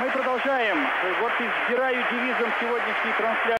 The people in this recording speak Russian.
Мы продолжаем. Вот избираю девизом сегодняшней трансляции.